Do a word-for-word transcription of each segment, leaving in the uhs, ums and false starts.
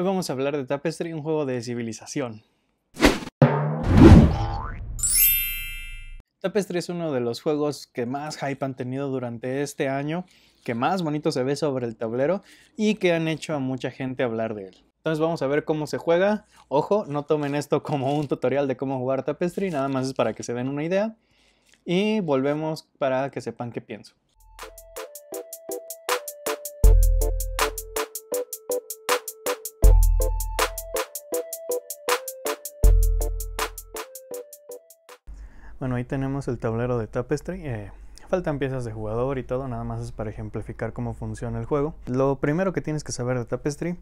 Hoy vamos a hablar de Tapestry, un juego de civilización. Tapestry es uno de los juegos que más hype han tenido durante este año, que más bonito se ve sobre el tablero y que han hecho a mucha gente hablar de él. Entonces vamos a ver cómo se juega. Ojo, no tomen esto como un tutorial de cómo jugar Tapestry, nada más es para que se den una idea. Y volvemos para que sepan qué pienso. Bueno, ahí tenemos el tablero de Tapestry, eh, faltan piezas de jugador y todo, nada más es para ejemplificar cómo funciona el juego. Lo primero que tienes que saber de Tapestry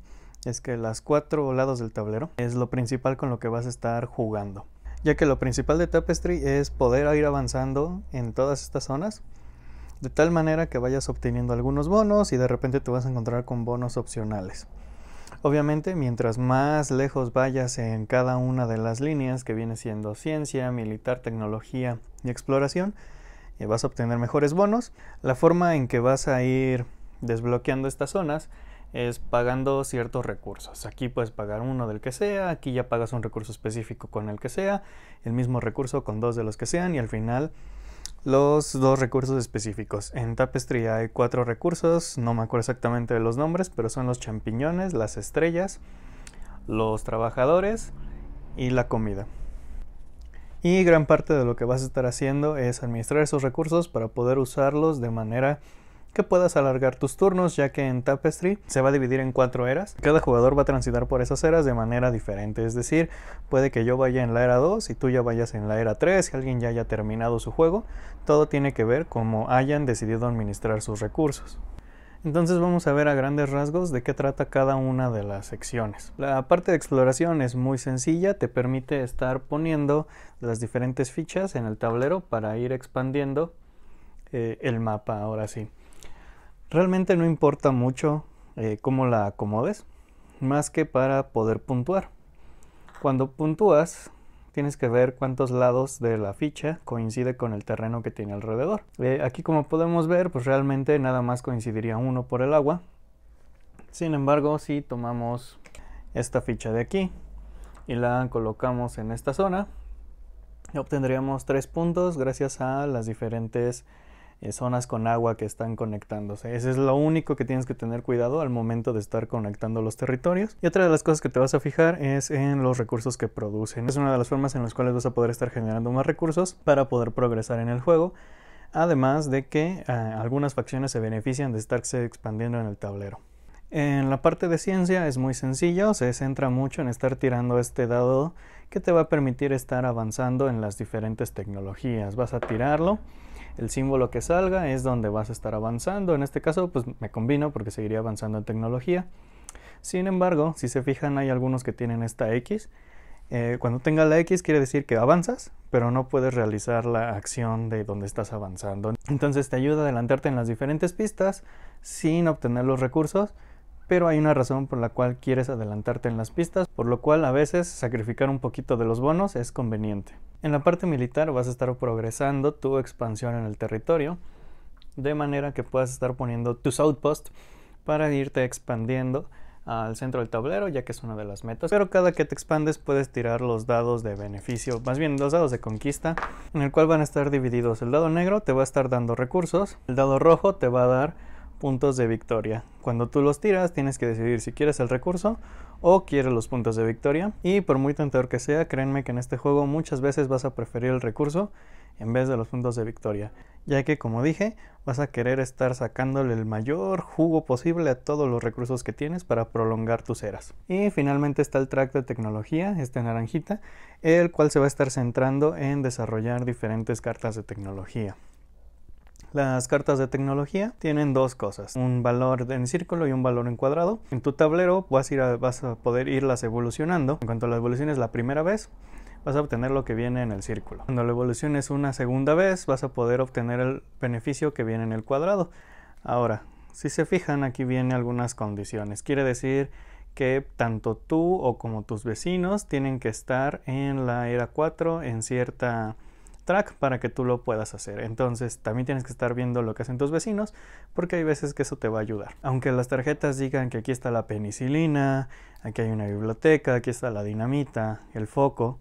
es que los cuatro lados del tablero es lo principal con lo que vas a estar jugando, ya que lo principal de Tapestry es poder ir avanzando en todas estas zonas, de tal manera que vayas obteniendo algunos bonos y de repente te vas a encontrar con bonos opcionales. Obviamente, mientras más lejos vayas en cada una de las líneas, que viene siendo ciencia, militar, tecnología y exploración, vas a obtener mejores bonos. La forma en que vas a ir desbloqueando estas zonas es pagando ciertos recursos. Aquí puedes pagar uno del que sea, aquí ya pagas un recurso específico con el que sea, el mismo recurso con dos de los que sean y al final los dos recursos específicos. En Tapestry hay cuatro recursos, no me acuerdo exactamente de los nombres, pero son los champiñones, las estrellas, los trabajadores y la comida. Y gran parte de lo que vas a estar haciendo es administrar esos recursos para poder usarlos de manera que puedas alargar tus turnos, ya que en Tapestry se va a dividir en cuatro eras. Cada jugador va a transitar por esas eras de manera diferente, es decir, puede que yo vaya en la era dos y tú ya vayas en la era tres, que alguien ya haya terminado su juego. Todo tiene que ver cómo hayan decidido administrar sus recursos. Entonces vamos a ver a grandes rasgos de qué trata cada una de las secciones. La parte de exploración es muy sencilla, te permite estar poniendo las diferentes fichas en el tablero para ir expandiendo eh, el mapa ahora sí. Realmente no importa mucho eh, cómo la acomodes, más que para poder puntuar. Cuando puntúas, tienes que ver cuántos lados de la ficha coincide con el terreno que tiene alrededor. Eh, aquí, como podemos ver, pues realmente nada más coincidiría uno por el agua. Sin embargo, si tomamos esta ficha de aquí y la colocamos en esta zona, obtendríamos tres puntos gracias a las diferentes zonas con agua que están conectándose. Ese es lo único que tienes que tener cuidado al momento de estar conectando los territorios. Y otra de las cosas que te vas a fijar es en los recursos que producen. Es una de las formas en las cuales vas a poder estar generando más recursos para poder progresar en el juego, además de que eh, algunas facciones se benefician de estarse expandiendo en el tablero. En la parte de ciencia es muy sencillo, se centra mucho en estar tirando este dado que te va a permitir estar avanzando en las diferentes tecnologías. Vas a tirarlo, el símbolo que salga es donde vas a estar avanzando. En este caso pues me combino porque seguiría avanzando en tecnología. Sin embargo, si se fijan, hay algunos que tienen esta X. Eh, cuando tenga la X quiere decir que avanzas, pero no puedes realizar la acción de donde estás avanzando. Entonces te ayuda a adelantarte en las diferentes pistas sin obtener los recursos, pero hay una razón por la cual quieres adelantarte en las pistas, por lo cual a veces sacrificar un poquito de los bonos es conveniente. En la parte militar vas a estar progresando tu expansión en el territorio, de manera que puedas estar poniendo tus outposts para irte expandiendo al centro del tablero, ya que es una de las metas. Pero cada que te expandes puedes tirar los dados de beneficio, más bien los dados de conquista, en el cual van a estar divididos. El dado negro te va a estar dando recursos, el dado rojo te va a dar puntos de victoria. Cuando tú los tiras tienes que decidir si quieres el recurso o quieres los puntos de victoria, y por muy tentador que sea, créanme que en este juego muchas veces vas a preferir el recurso en vez de los puntos de victoria, ya que, como dije, vas a querer estar sacándole el mayor jugo posible a todos los recursos que tienes para prolongar tus eras. Y finalmente está el track de tecnología, este naranjita, el cual se va a estar centrando en desarrollar diferentes cartas de tecnología. Las cartas de tecnología tienen dos cosas, un valor en círculo y un valor en cuadrado. En tu tablero vas a, ir a, vas a poder irlas evolucionando. En cuanto las evoluciones la primera vez, vas a obtener lo que viene en el círculo. Cuando lo evoluciones una segunda vez, vas a poder obtener el beneficio que viene en el cuadrado. Ahora, si se fijan, aquí vienen algunas condiciones. Quiere decir que tanto tú o como tus vecinos tienen que estar en la era cuatro en cierta track para que tú lo puedas hacer. Entonces también tienes que estar viendo lo que hacen tus vecinos, porque hay veces que eso te va a ayudar. Aunque las tarjetas digan que aquí está la penicilina, aquí hay una biblioteca, aquí está la dinamita, el foco,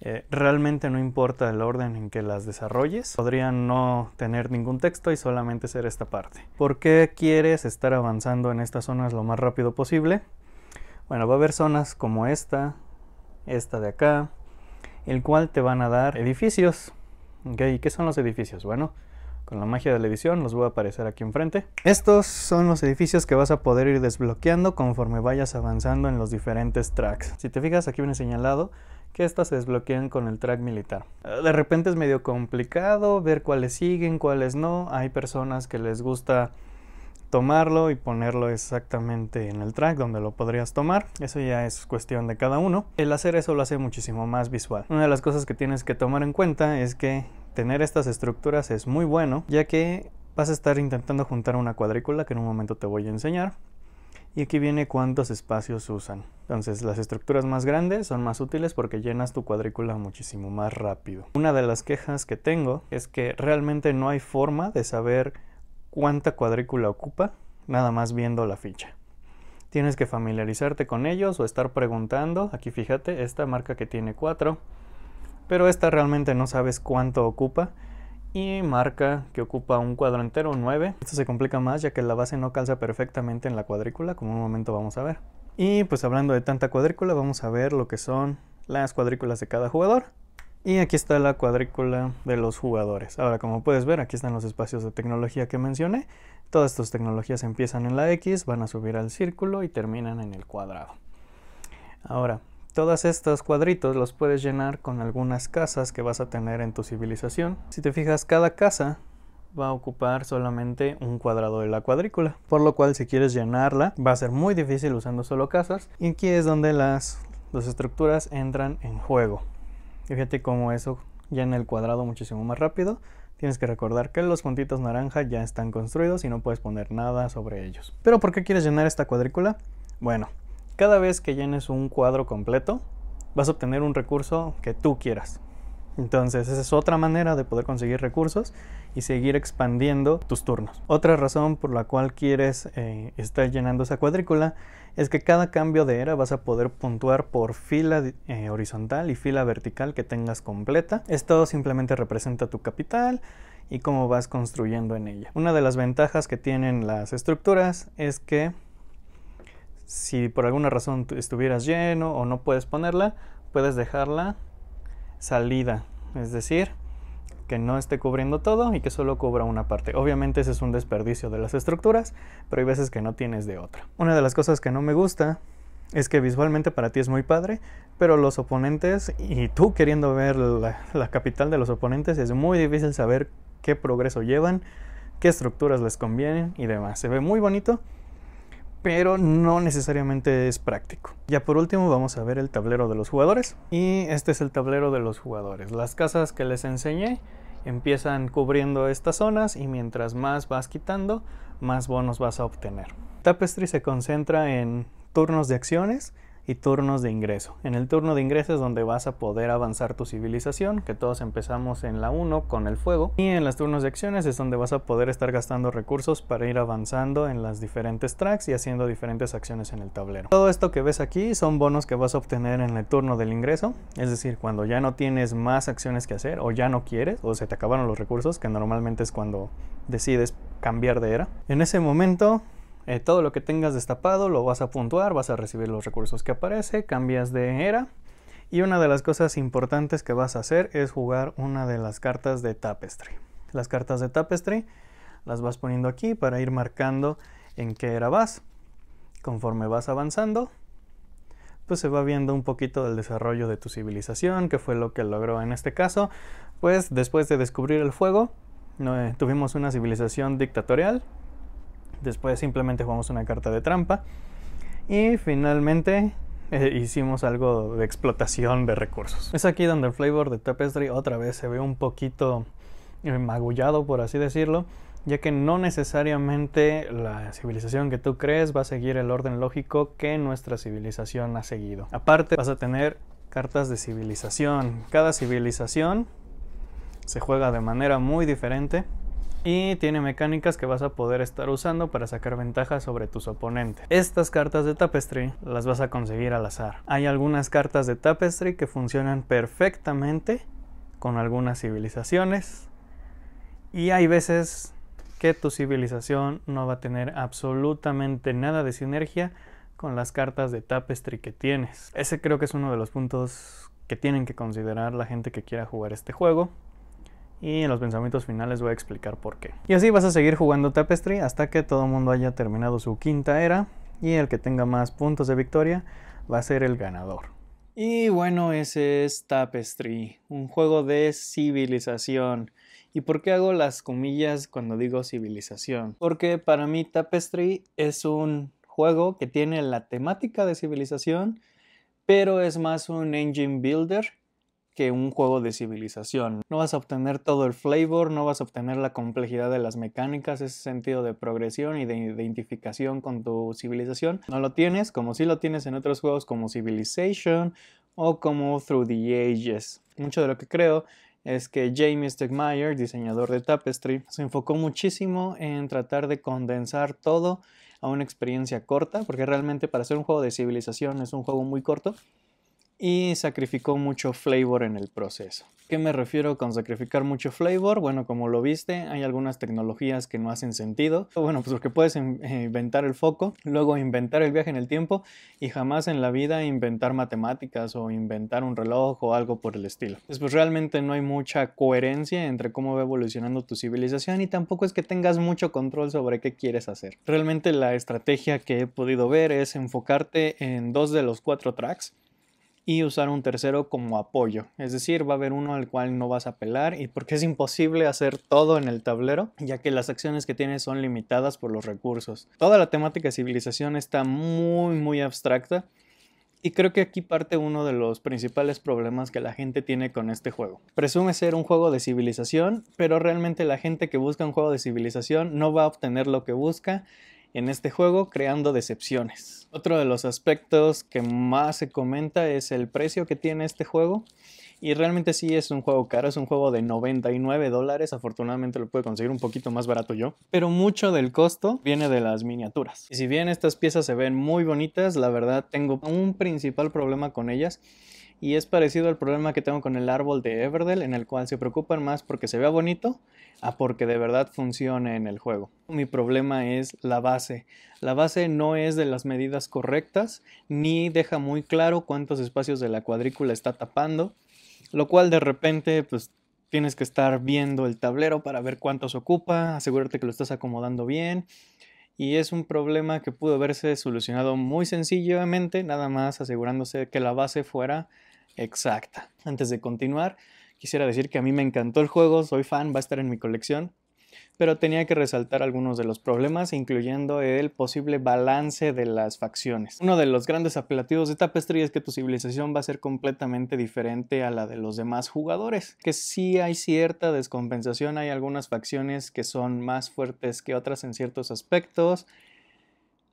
eh, realmente no importa el orden en que las desarrolles. Podrían no tener ningún texto y solamente ser esta parte. ¿Por qué quieres estar avanzando en estas zonas lo más rápido posible? Bueno, va a haber zonas como esta, esta de acá, el cual te van a dar edificios. Okay, ¿qué son los edificios? Bueno, con la magia de la edición los voy a aparecer aquí enfrente. Estos son los edificios que vas a poder ir desbloqueando conforme vayas avanzando en los diferentes tracks. Si te fijas, aquí viene señalado que estas se desbloquean con el track militar. De repente es medio complicado ver cuáles siguen, cuáles no. Hay personas que les gusta tomarlo y ponerlo exactamente en el track donde lo podrías tomar. Eso ya es cuestión de cada uno. El hacer eso lo hace muchísimo más visual. Una de las cosas que tienes que tomar en cuenta es que tener estas estructuras es muy bueno, ya que vas a estar intentando juntar una cuadrícula que en un momento te voy a enseñar. Y aquí viene cuántos espacios usan. Entonces las estructuras más grandes son más útiles porque llenas tu cuadrícula muchísimo más rápido. Una de las quejas que tengo es que realmente no hay forma de saber cuánta cuadrícula ocupa, nada más viendo la ficha. Tienes que familiarizarte con ellos o estar preguntando. Aquí fíjate, esta marca que tiene cuatro, pero esta realmente no sabes cuánto ocupa, y marca que ocupa un cuadro entero, nueve. Esto se complica más ya que la base no calza perfectamente en la cuadrícula, como en un momento vamos a ver. Y pues hablando de tanta cuadrícula, vamos a ver lo que son las cuadrículas de cada jugador. Y aquí está la cuadrícula de los jugadores. Ahora, como puedes ver, aquí están los espacios de tecnología que mencioné. Todas estas tecnologías empiezan en la X, van a subir al círculo y terminan en el cuadrado. Ahora, todos estos cuadritos los puedes llenar con algunas casas que vas a tener en tu civilización. Si te fijas, cada casa va a ocupar solamente un cuadrado de la cuadrícula, por lo cual si quieres llenarla va a ser muy difícil usando solo casas. Y aquí es donde las, las estructuras entran en juego. Fíjate cómo eso llena el cuadrado muchísimo más rápido. Tienes que recordar que los puntitos naranja ya están construidos y no puedes poner nada sobre ellos. ¿Pero por qué quieres llenar esta cuadrícula? Bueno, cada vez que llenes un cuadro completo, vas a obtener un recurso que tú quieras. Entonces esa es otra manera de poder conseguir recursos y seguir expandiendo tus turnos. Otra razón por la cual quieres eh, estar llenando esa cuadrícula es que cada cambio de era vas a poder puntuar por fila eh, horizontal y fila vertical que tengas completa. Esto simplemente representa tu capital y cómo vas construyendo en ella. Una de las ventajas que tienen las estructuras es que si por alguna razón estuvieras lleno o no puedes ponerla, puedes dejarla salida, es decir, que no esté cubriendo todo y que solo cubra una parte. Obviamente ese es un desperdicio de las estructuras, pero hay veces que no tienes de otra. Una de las cosas que no me gusta es que visualmente para ti es muy padre, pero los oponentes y tú queriendo ver la, la capital de los oponentes es muy difícil saber qué progreso llevan, qué estructuras les convienen y demás. Se ve muy bonito, pero no necesariamente es práctico. Ya por último vamos a ver el tablero de los jugadores. Y este es el tablero de los jugadores. Las casas que les enseñé empiezan cubriendo estas zonas y mientras más vas quitando, más bonos vas a obtener. Tapestry se concentra en turnos de acciones y turnos de ingreso. En el turno de ingreso es donde vas a poder avanzar tu civilización, que todos empezamos en la uno con el fuego. Y en los turnos de acciones es donde vas a poder estar gastando recursos para ir avanzando en las diferentes tracks y haciendo diferentes acciones en el tablero. Todo esto que ves aquí son bonos que vas a obtener en el turno del ingreso, es decir, cuando ya no tienes más acciones que hacer o ya no quieres o se te acabaron los recursos, que normalmente es cuando decides cambiar de era. En ese momento Eh, todo lo que tengas destapado lo vas a puntuar, vas a recibir los recursos que aparece, cambias de era. Y una de las cosas importantes que vas a hacer es jugar una de las cartas de Tapestry. Las cartas de Tapestry las vas poniendo aquí para ir marcando en qué era vas. Conforme vas avanzando, pues se va viendo un poquito del desarrollo de tu civilización, que fue lo que logró en este caso. Pues después de descubrir el fuego, eh, tuvimos una civilización dictatorial. Después simplemente jugamos una carta de trampa y finalmente eh, hicimos algo de explotación de recursos. Es aquí donde el flavor de Tapestry otra vez se ve un poquito eh, magullado, por así decirlo, ya que no necesariamente la civilización que tú crees va a seguir el orden lógico que nuestra civilización ha seguido. Aparte vas a tener cartas de civilización. Cada civilización se juega de manera muy diferente y tiene mecánicas que vas a poder estar usando para sacar ventaja sobre tus oponentes. Estas cartas de Tapestry las vas a conseguir al azar. Hay algunas cartas de Tapestry que funcionan perfectamente con algunas civilizaciones y hay veces que tu civilización no va a tener absolutamente nada de sinergia con las cartas de Tapestry que tienes. Ese creo que es uno de los puntos que tienen que considerar la gente que quiera jugar este juego. Y en los pensamientos finales voy a explicar por qué. Y así vas a seguir jugando Tapestry hasta que todo el mundo haya terminado su quinta era. Y el que tenga más puntos de victoria va a ser el ganador. Y bueno, ese es Tapestry, un juego de civilización. ¿Y por qué hago las comillas cuando digo civilización? Porque para mí Tapestry es un juego que tiene la temática de civilización, pero es más un engine builder que un juego de civilización. No vas a obtener todo el flavor, no vas a obtener la complejidad de las mecánicas, ese sentido de progresión y de identificación con tu civilización. No lo tienes, como sí lo tienes en otros juegos como Civilization o como Through the Ages. Mucho de lo que creo es que Jamey Stegmaier, diseñador de Tapestry, se enfocó muchísimo en tratar de condensar todo a una experiencia corta, porque realmente para hacer un juego de civilización es un juego muy corto, y sacrificó mucho flavor en el proceso. ¿Qué me refiero con sacrificar mucho flavor? Bueno, como lo viste, hay algunas tecnologías que no hacen sentido. Bueno, pues porque puedes inventar el foco, luego inventar el viaje en el tiempo y jamás en la vida inventar matemáticas o inventar un reloj o algo por el estilo. Pues realmente no hay mucha coherencia entre cómo va evolucionando tu civilización y tampoco es que tengas mucho control sobre qué quieres hacer. Realmente la estrategia que he podido ver es enfocarte en dos de los cuatro tracks y usar un tercero como apoyo, es decir, va a haber uno al cual no vas a apelar y porque es imposible hacer todo en el tablero, ya que las acciones que tienes son limitadas por los recursos. Toda la temática de civilización está muy muy abstracta y creo que aquí parte uno de los principales problemas que la gente tiene con este juego. Presume ser un juego de civilización, pero realmente la gente que busca un juego de civilización no va a obtener lo que busca en este juego, creando decepciones. Otro de los aspectos que más se comenta es el precio que tiene este juego. Y realmente sí es un juego caro, es un juego de noventa y nueve dólares. Afortunadamente lo pude conseguir un poquito más barato yo. Pero mucho del costo viene de las miniaturas. Y si bien estas piezas se ven muy bonitas, la verdad tengo un principal problema con ellas. Y es parecido al problema que tengo con el árbol de Everdell, en el cual se preocupan más porque se vea bonito a porque de verdad funcione en el juego. Mi problema es la base. La base no es de las medidas correctas, ni deja muy claro cuántos espacios de la cuadrícula está tapando, lo cual de repente pues tienes que estar viendo el tablero para ver cuántos ocupa, asegurarte que lo estás acomodando bien. Y es un problema que pudo haberse solucionado muy sencillamente, nada más asegurándose que la base fuera exacta. Antes de continuar, quisiera decir que a mí me encantó el juego, soy fan, va a estar en mi colección, pero tenía que resaltar algunos de los problemas, incluyendo el posible balance de las facciones. Uno de los grandes apelativos de Tapestry es que tu civilización va a ser completamente diferente a la de los demás jugadores, que sí hay cierta descompensación, hay algunas facciones que son más fuertes que otras en ciertos aspectos,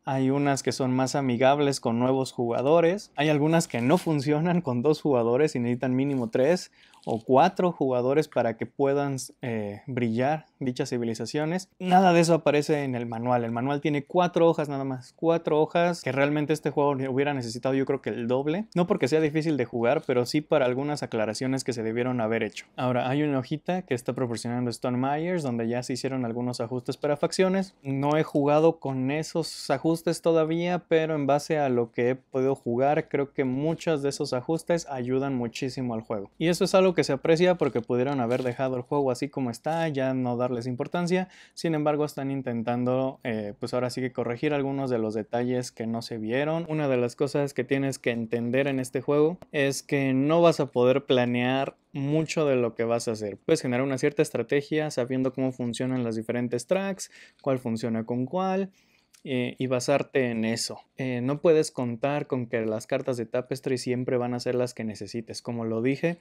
hay unas que son más amigables con nuevos jugadores, hay algunas que no funcionan con dos jugadores y necesitan mínimo tres o cuatro jugadores para que puedan eh, brillar dichas civilizaciones. Nada de eso aparece en el manual. El manual tiene cuatro hojas nada más, cuatro hojas que realmente este juego hubiera necesitado yo creo que el doble, no porque sea difícil de jugar, pero sí para algunas aclaraciones que se debieron haber hecho. Ahora, hay una hojita que está proporcionando Stonemaier donde ya se hicieron algunos ajustes para facciones. No he jugado con esos ajustes todavía, pero en base a lo que he podido jugar, creo que muchos de esos ajustes ayudan muchísimo al juego. Y eso es algo que se aprecia porque pudieron haber dejado el juego así como está, ya no darles importancia. Sin embargo, están intentando, eh, pues ahora sí que corregir algunos de los detalles que no se vieron. Una de las cosas que tienes que entender en este juego es que no vas a poder planear mucho de lo que vas a hacer. Puedes generar una cierta estrategia sabiendo cómo funcionan las diferentes tracks, cuál funciona con cuál, y basarte en eso. Eh, no puedes contar con que las cartas de Tapestry siempre van a ser las que necesites. Como lo dije,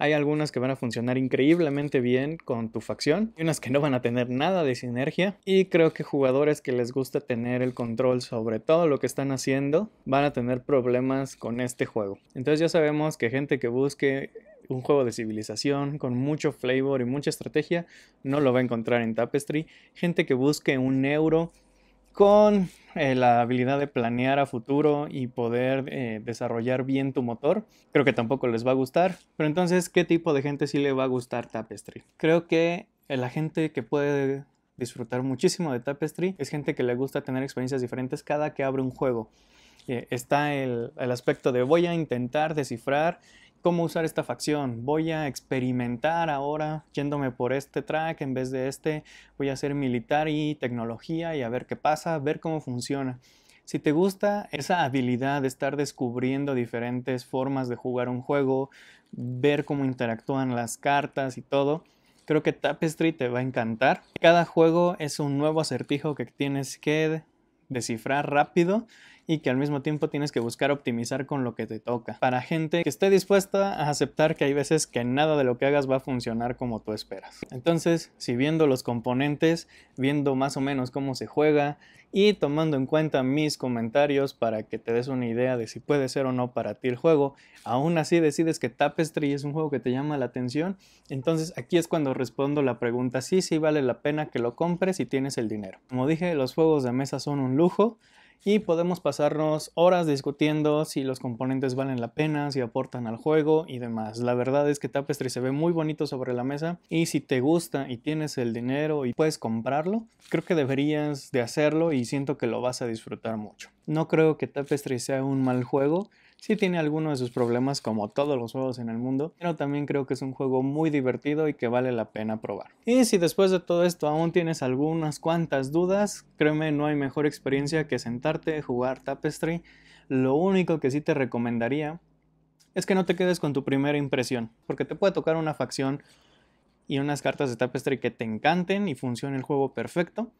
hay algunas que van a funcionar increíblemente bien con tu facción y unas que no van a tener nada de sinergia, y creo que jugadores que les gusta tener el control sobre todo lo que están haciendo van a tener problemas con este juego. Entonces ya sabemos que gente que busque un juego de civilización con mucho flavor y mucha estrategia, no lo va a encontrar en Tapestry. Gente que busque un euro con eh, la habilidad de planear a futuro y poder eh, desarrollar bien tu motor, creo que tampoco les va a gustar. Pero entonces, ¿qué tipo de gente sí le va a gustar Tapestry? Creo que la gente que puede disfrutar muchísimo de Tapestry es gente que le gusta tener experiencias diferentes cada que abre un juego. Eh, está el, el aspecto de voy a intentar descifrar cómo usar esta facción, voy a experimentar ahora yéndome por este track en vez de este, voy a hacer militar y tecnología y a ver qué pasa, a ver cómo funciona. Si te gusta esa habilidad de estar descubriendo diferentes formas de jugar un juego, ver cómo interactúan las cartas y todo, creo que Tapestry te va a encantar. Cada juego es un nuevo acertijo que tienes que descifrar rápido y que al mismo tiempo tienes que buscar optimizar con lo que te toca. Para gente que esté dispuesta a aceptar que hay veces que nada de lo que hagas va a funcionar como tú esperas. Entonces, si viendo los componentes, viendo más o menos cómo se juega y tomando en cuenta mis comentarios para que te des una idea de si puede ser o no para ti el juego, aún así decides que Tapestry es un juego que te llama la atención, entonces aquí es cuando respondo la pregunta, sí, sí vale la pena que lo compres si tienes el dinero. Como dije, los juegos de mesa son un lujo, y podemos pasarnos horas discutiendo si los componentes valen la pena, si aportan al juego y demás. La verdad es que Tapestry se ve muy bonito sobre la mesa y si te gusta y tienes el dinero y puedes comprarlo, creo que deberías de hacerlo y siento que lo vas a disfrutar mucho. No creo que Tapestry sea un mal juego. Sí tiene algunos de sus problemas como todos los juegos en el mundo, pero también creo que es un juego muy divertido y que vale la pena probar. Y si después de todo esto aún tienes algunas cuantas dudas, créeme, no hay mejor experiencia que sentarte a jugar Tapestry. Lo único que sí te recomendaría es que no te quedes con tu primera impresión, porque te puede tocar una facción y unas cartas de Tapestry que te encanten y funcione el juego perfecto.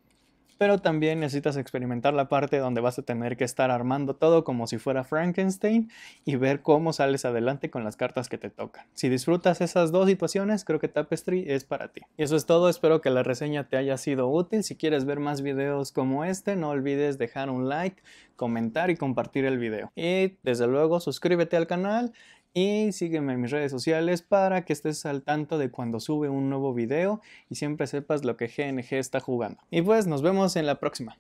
Pero también necesitas experimentar la parte donde vas a tener que estar armando todo como si fuera Frankenstein y ver cómo sales adelante con las cartas que te tocan. Si disfrutas esas dos situaciones, creo que Tapestry es para ti. Y eso es todo, espero que la reseña te haya sido útil. Si quieres ver más videos como este, no olvides dejar un like, comentar y compartir el video. Y desde luego suscríbete al canal y sígueme en mis redes sociales para que estés al tanto de cuando sube un nuevo video y siempre sepas lo que G N G está jugando. Y pues nos vemos en la próxima.